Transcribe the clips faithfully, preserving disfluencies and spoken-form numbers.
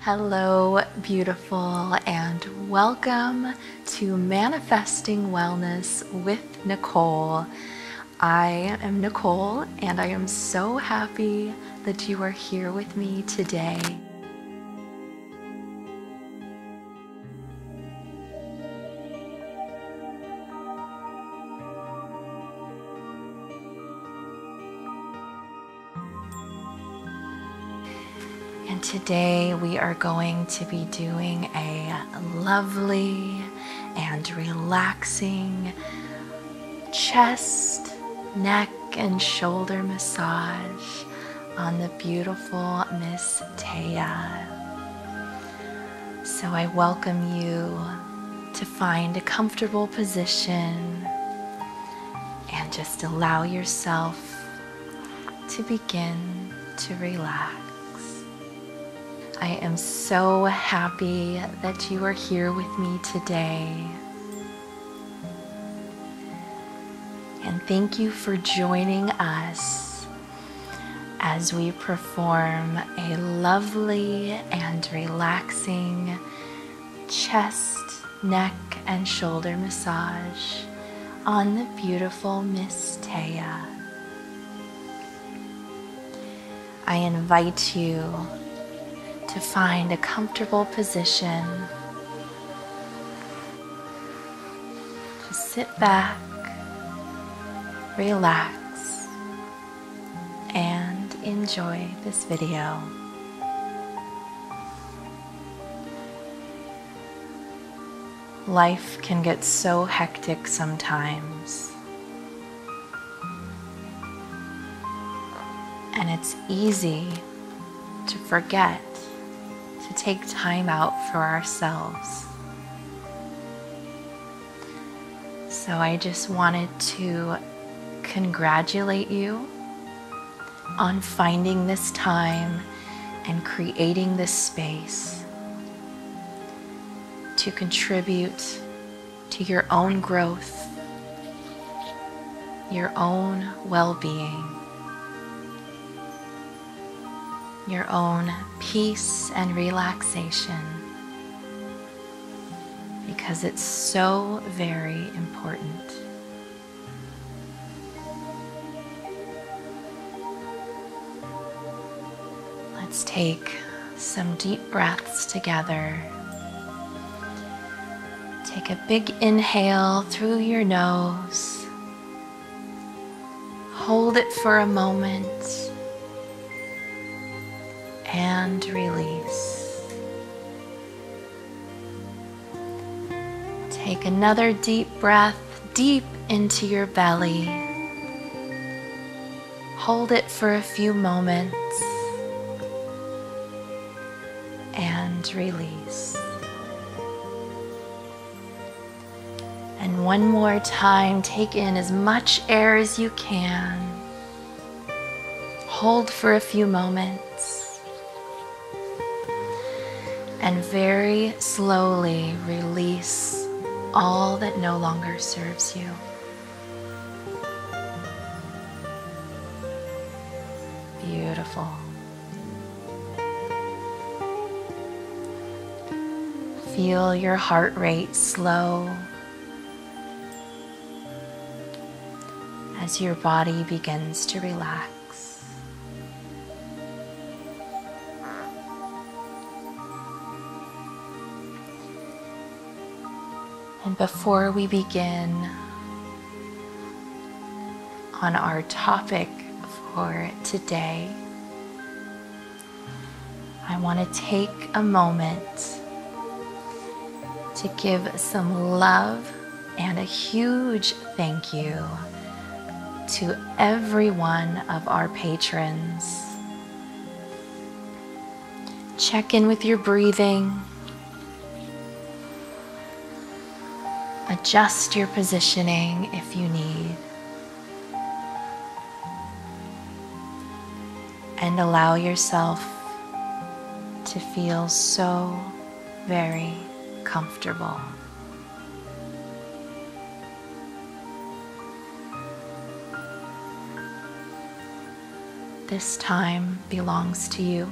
Hello, beautiful, and welcome to Manifesting Wellness with Nicole. I am Nicole, and I am so happy that you are here with me today. And today we are going to be doing a lovely and relaxing chest, neck, and shoulder massage on the beautiful Miss Taya. So I welcome you to find a comfortable position and just allow yourself to begin to relax. I am so happy that you are here with me today. And thank you for joining us as we perform a lovely and relaxing chest, neck, and shoulder massage on the beautiful Miss Taya. I invite you to find a comfortable position. Just sit back, relax, and enjoy this video. Life can get so hectic sometimes, and it's easy to forget to take time out for ourselves. So I just wanted to congratulate you on finding this time and creating this space to contribute to your own growth, your own well-being, your own peace and relaxation, because it's so very important. Let's take some deep breaths together. Take a big inhale through your nose. Hold it for a moment. And release. Take another deep breath deep into your belly. Hold it for a few moments. And release. And one more time, take in as much air as you can. Hold for a few moments. And very slowly release all that no longer serves you. Beautiful. Feel your heart rate slow as your body begins to relax. And before we begin on our topic for today, I want to take a moment to give some love and a huge thank you to every one of our patrons. Check in with your breathing. Adjust your positioning if you need. And allow yourself to feel so very comfortable. This time belongs to you,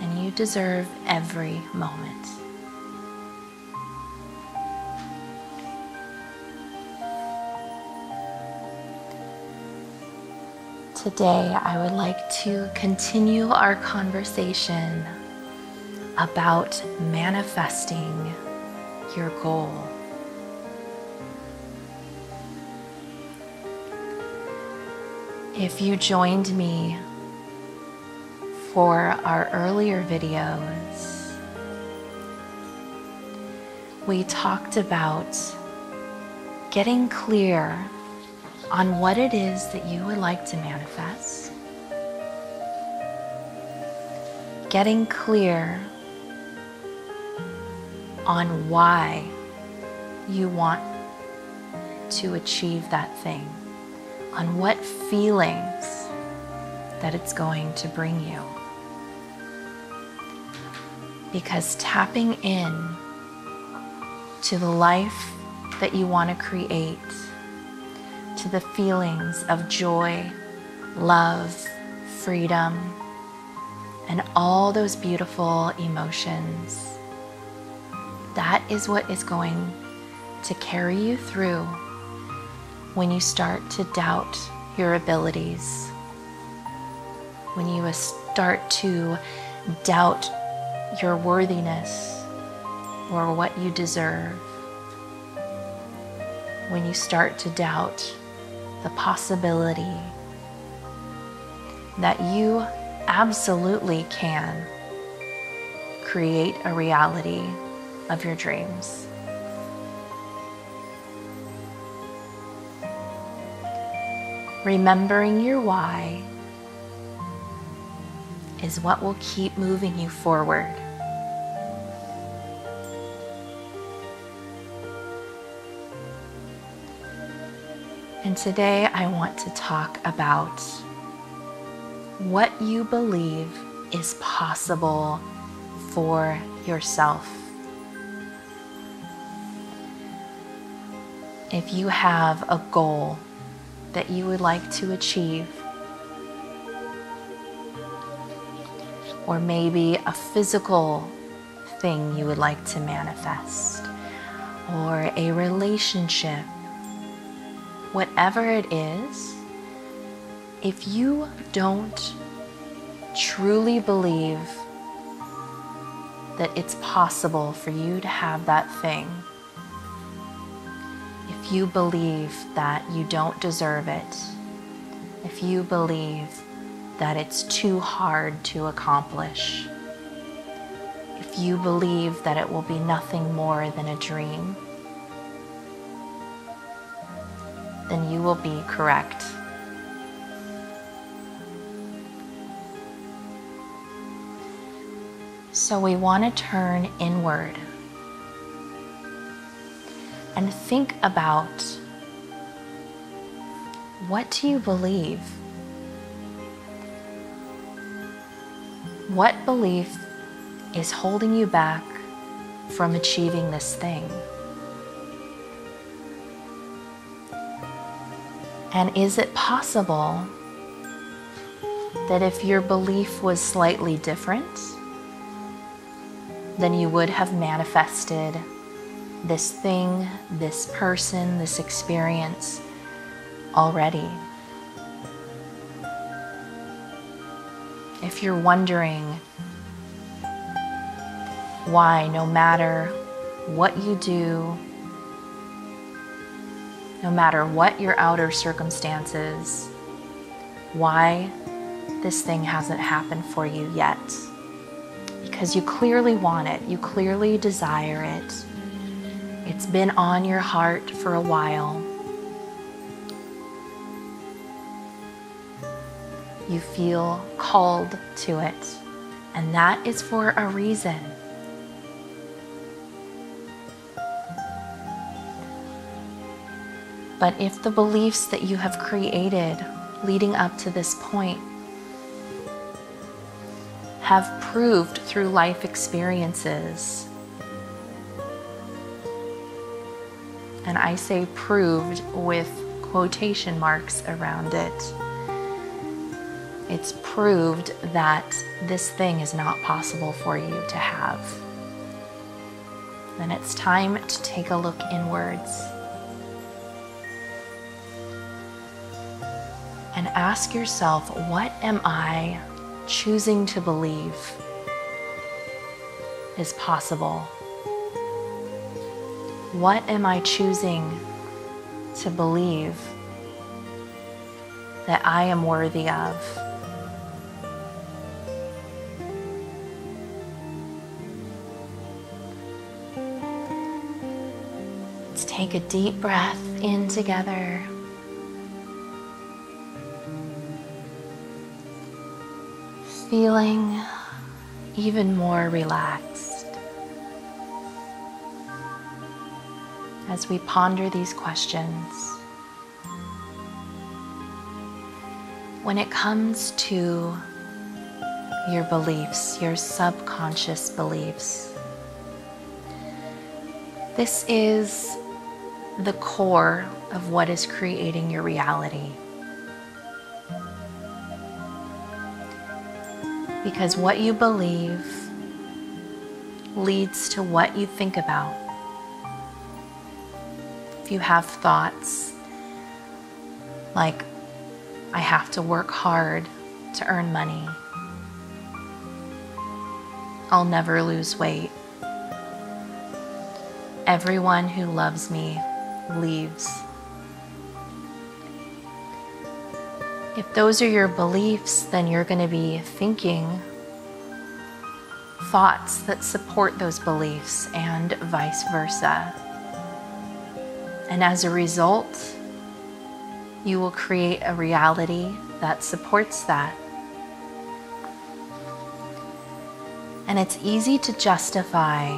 and you deserve every moment. Today, I would like to continue our conversation about manifesting your goal. If you joined me for our earlier videos, we talked about getting clear on what it is that you would like to manifest, getting clear on why you want to achieve that thing, on what feelings that it's going to bring you. Because tapping in to the life that you want to create, to the feelings of joy, love, freedom, and all those beautiful emotions, that is what is going to carry you through when you start to doubt your abilities, when you start to doubt your worthiness or what you deserve, when you start to doubt the possibility that you absolutely can create a reality of your dreams. Remembering your why is what will keep moving you forward. And today I want to talk about what you believe is possible for yourself. If you have a goal that you would like to achieve, or maybe a physical thing you would like to manifest, or a relationship, whatever it is, if you don't truly believe that it's possible for you to have that thing, if you believe that you don't deserve it, if you believe that it's too hard to accomplish, if you believe that it will be nothing more than a dream, then you will be correct. So we want to turn inward and think about, what do you believe? What belief is holding you back from achieving this thing? And is it possible that if your belief was slightly different, then you would have manifested this thing, this person, this experience already? If you're wondering why, no matter what you do, no matter what your outer circumstances, why this thing hasn't happened for you yet, because you clearly want it, you clearly desire it. It's been on your heart for a while. You feel called to it, and that is for a reason. But if the beliefs that you have created leading up to this point have proved through life experiences. And I say proved with quotation marks around it. It's proved that this thing is not possible for you to have. Then it's time to take a look inwards and ask yourself, what am I choosing to believe is possible? What am I choosing to believe that I am worthy of? Let's take a deep breath in together. Feeling even more relaxed as we ponder these questions. When it comes to your beliefs, your subconscious beliefs, this is the core of what is creating your reality. Because what you believe leads to what you think about. If you have thoughts like, I have to work hard to earn money, I'll never lose weight, everyone who loves me leaves. If those are your beliefs, then you're going to be thinking thoughts that support those beliefs and vice versa. And as a result, you will create a reality that supports that. And it's easy to justify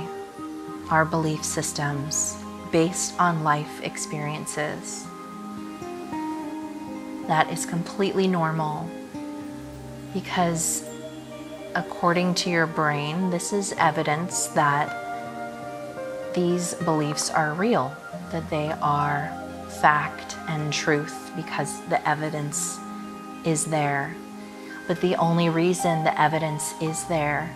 our belief systems based on life experiences. That is completely normal, because according to your brain, this is evidence that these beliefs are real, that they are fact and truth, because the evidence is there. But the only reason the evidence is there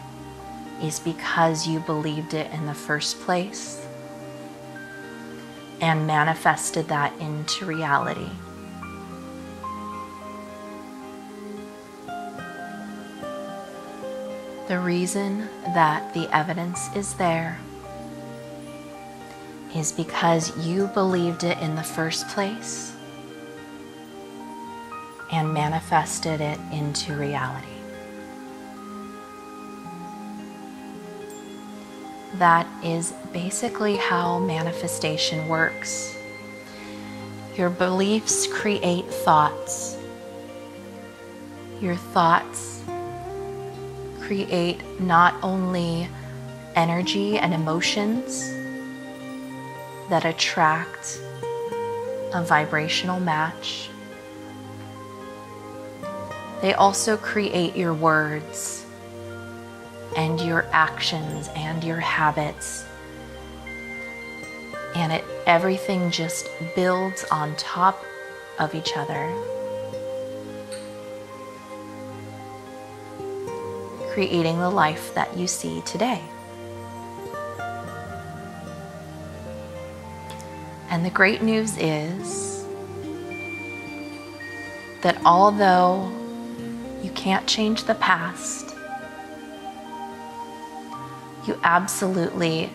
is because you believed it in the first place and manifested that into reality. The reason that the evidence is there is because you believed it in the first place and manifested it into reality. That is basically how manifestation works. Your beliefs create thoughts. Your thoughts create not only energy and emotions that attract a vibrational match, they also create your words and your actions and your habits. And it, everything just builds on top of each other, creating the life that you see today. And the great news is that although you can't change the past, you absolutely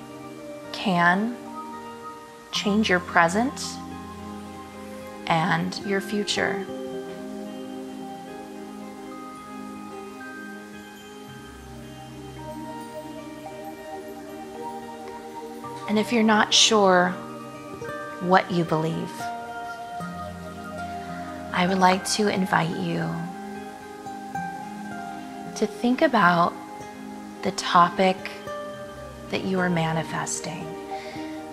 can change your present and your future. And if you're not sure what you believe, I would like to invite you to think about the topic that you are manifesting.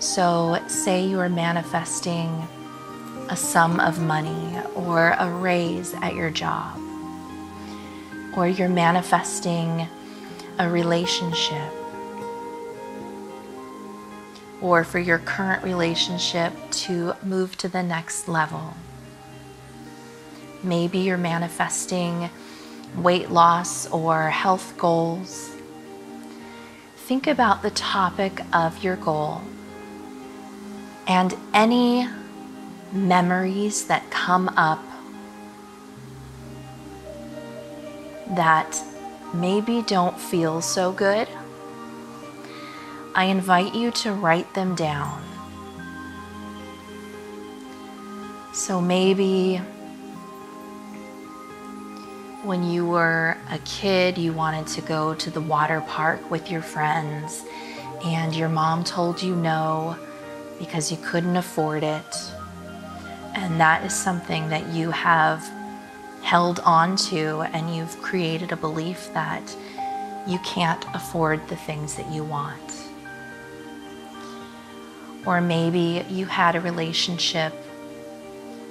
So say you are manifesting a sum of money or a raise at your job, or you're manifesting a relationship, or for your current relationship to move to the next level. Maybe you're manifesting weight loss or health goals. Think about the topic of your goal and any memories that come up that maybe don't feel so good. I invite you to write them down. So maybe when you were a kid, you wanted to go to the water park with your friends, and your mom told you no because you couldn't afford it. And that is something that you have held on to, and you've created a belief that you can't afford the things that you want. Or maybe you had a relationship,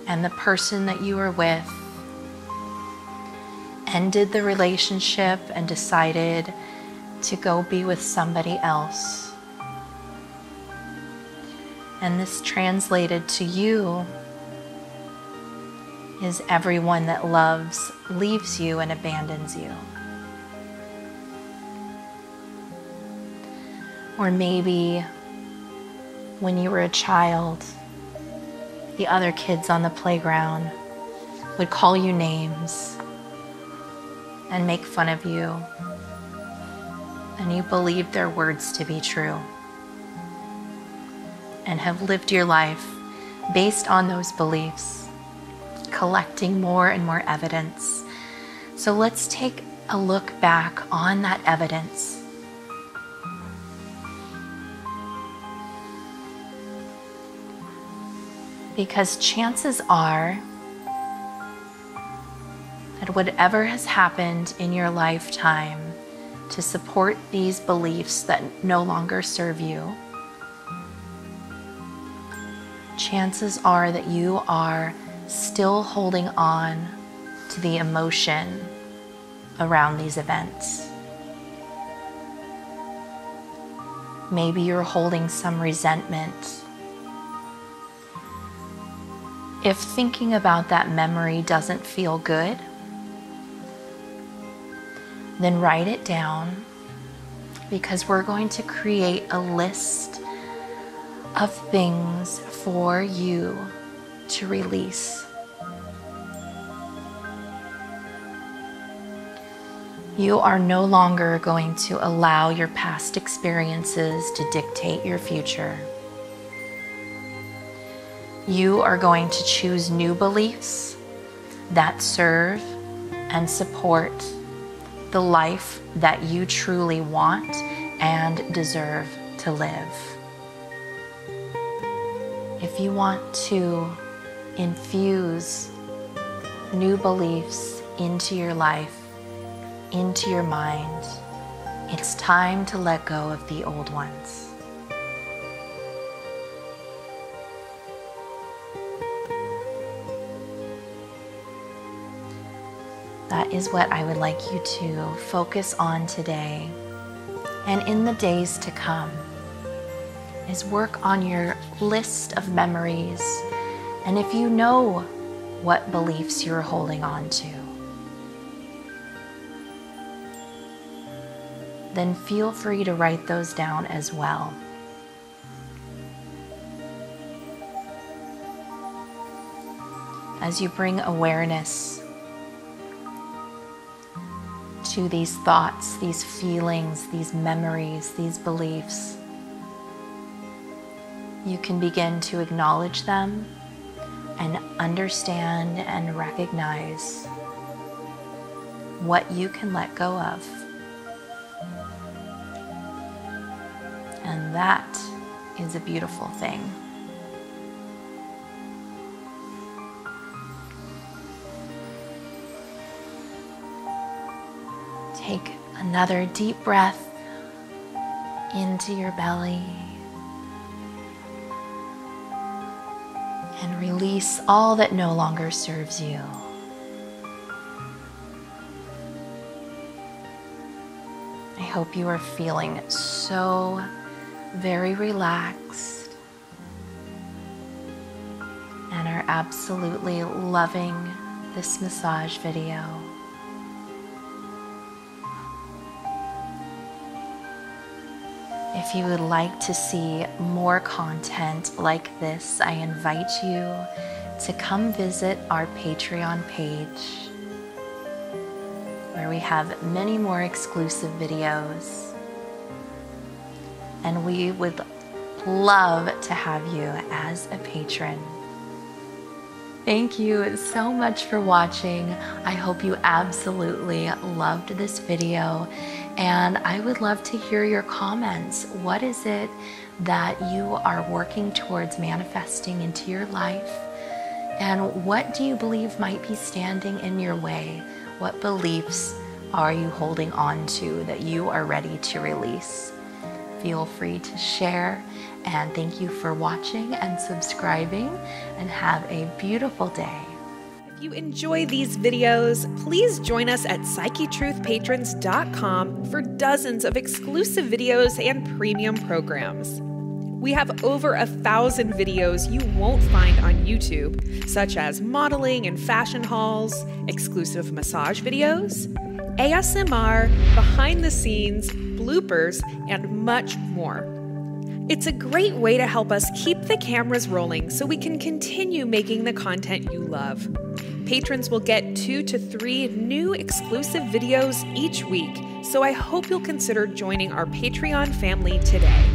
and the person that you were with ended the relationship and decided to go be with somebody else. And this translated to you is everyone that loves leaves you and abandons you. Or maybe when you were a child, the other kids on the playground would call you names and make fun of you, and you believed their words to be true and have lived your life based on those beliefs, collecting more and more evidence. So let's take a look back on that evidence. Because chances are that whatever has happened in your lifetime to support these beliefs that no longer serve you, chances are that you are still holding on to the emotion around these events. Maybe you're holding some resentment. If thinking about that memory doesn't feel good, then write it down, because we're going to create a list of things for you to release. You are no longer going to allow your past experiences to dictate your future. You are going to choose new beliefs that serve and support the life that you truly want and deserve to live. If you want to infuse new beliefs into your life, into your mind, it's time to let go of the old ones. That is what I would like you to focus on today and in the days to come, is work on your list of memories. And if you know what beliefs you're holding on to, then feel free to write those down as well. As you bring awareness to these thoughts, these feelings, these memories, these beliefs, you can begin to acknowledge them and understand and recognize what you can let go of. And that is a beautiful thing. Take another deep breath into your belly and release all that no longer serves you. I hope you are feeling so very relaxed and are absolutely loving this massage video. If you would like to see more content like this, I invite you to come visit our Patreon page, where we have many more exclusive videos, and we would love to have you as a patron. Thank you so much for watching. I hope you absolutely loved this video, and I would love to hear your comments. What is it that you are working towards manifesting into your life? And what do you believe might be standing in your way? What beliefs are you holding on to that you are ready to release? Feel free to share, and thank you for watching and subscribing, and have a beautiful day. If you enjoy these videos, please join us at Psyche Truth Patrons dot com for dozens of exclusive videos and premium programs. We have over a thousand videos you won't find on YouTube, such as modeling and fashion hauls, exclusive massage videos, A S M R, behind the scenes, bloopers, and much more. It's a great way to help us keep the cameras rolling so we can continue making the content you love. Patrons will get two to three new exclusive videos each week, so I hope you'll consider joining our Patreon family today.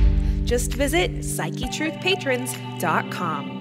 Just visit Psyche Truth Patrons dot com.